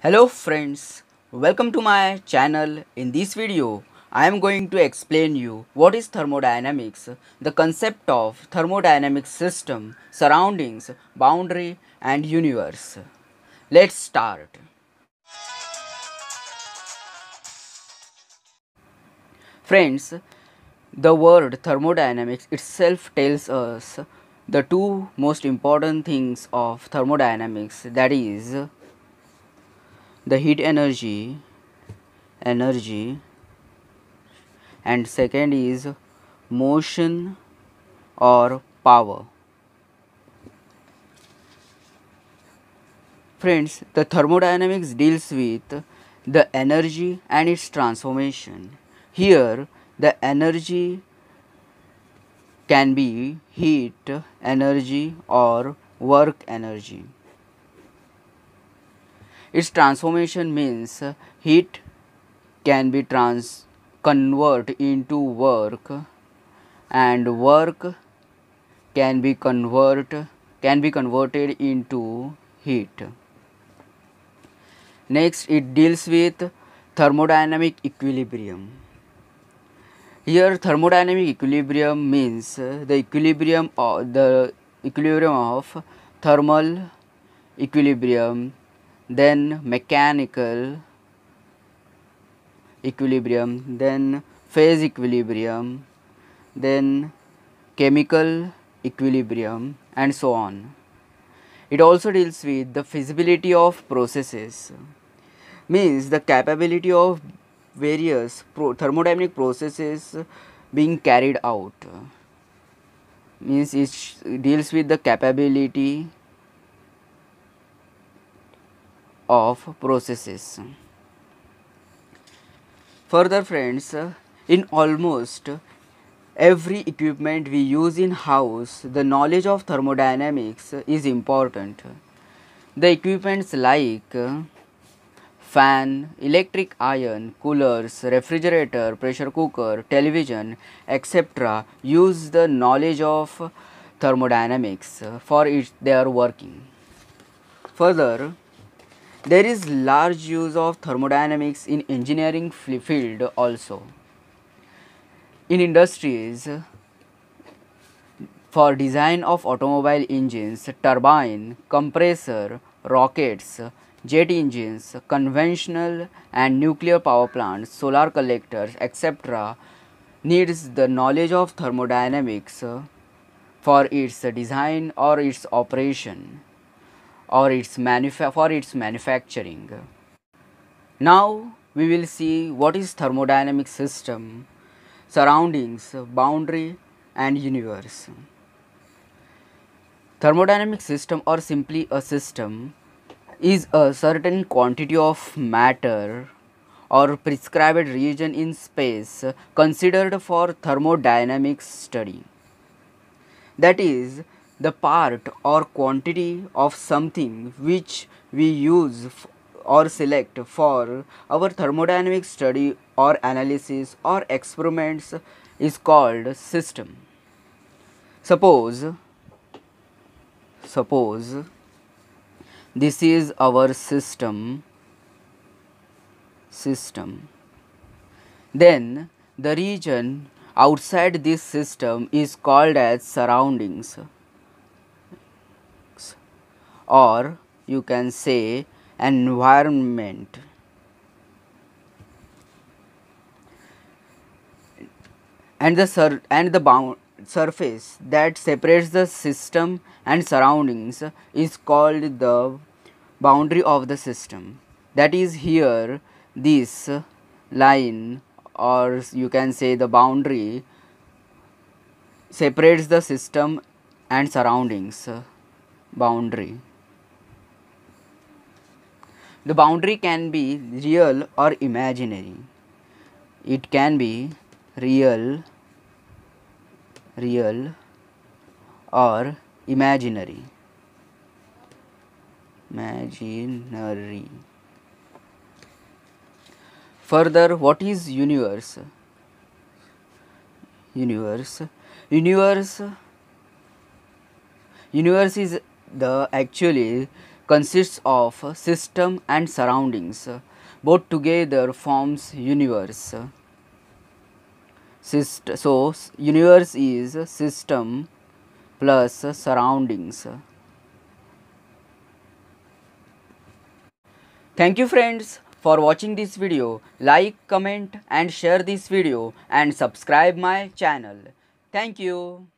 Hello friends, welcome to my channel. In this video, I am going to explain you what is thermodynamics, the concept of thermodynamic system, surroundings, boundary and universe. Let's start. Friends, the word thermodynamics itself tells us the two most important things of thermodynamics, that is the heat energy, and second is motion or power. Friends, the thermodynamics deals with the energy and its transformation. Here the energy can be heat energy or work energy. Its transformation means heat can be convert into work, and work can be converted into heat. Next, it deals with thermodynamic equilibrium. Here, thermodynamic equilibrium means the equilibrium of thermal equilibrium, then mechanical equilibrium, then phase equilibrium, then chemical equilibrium, and so on. It also deals with the feasibility of processes, means the capability of various thermodynamic processes being carried out, means it deals with the capability of processes. Further friends, in almost every equipment we use in house, the knowledge of thermodynamics is important. The equipments like fan, electric iron, coolers, refrigerator, pressure cooker, television, etc. use the knowledge of thermodynamics for which they are working. Further, there is large use of thermodynamics in engineering field also. In industries, for design of automobile engines, turbine, compressor, rockets, jet engines, conventional and nuclear power plants, solar collectors, etc. needs the knowledge of thermodynamics for its design or its operation or for its manufacturing. Now we will see what is thermodynamic system, surroundings, boundary and universe. Thermodynamic system, or simply a system, is a certain quantity of matter or prescribed region in space considered for thermodynamic study. That is the part or quantity of something which we use or select for our thermodynamic study or analysis or experiments is called system. Suppose this is our system. Then the region outside this system is called as surroundings, or you can say environment. And the surface that separates the system and surroundings is called the boundary of the system. That is, here this line, or you can say the boundary, separates the system and surroundings. Boundary. The boundary can be real or imaginary. It can be real or imaginary. Further, what is universe? Universe is the actually consists of system and surroundings, both together forms universe. So, universe is system plus surroundings. Thank you friends for watching this video. Like, comment and share this video and subscribe my channel. Thank you.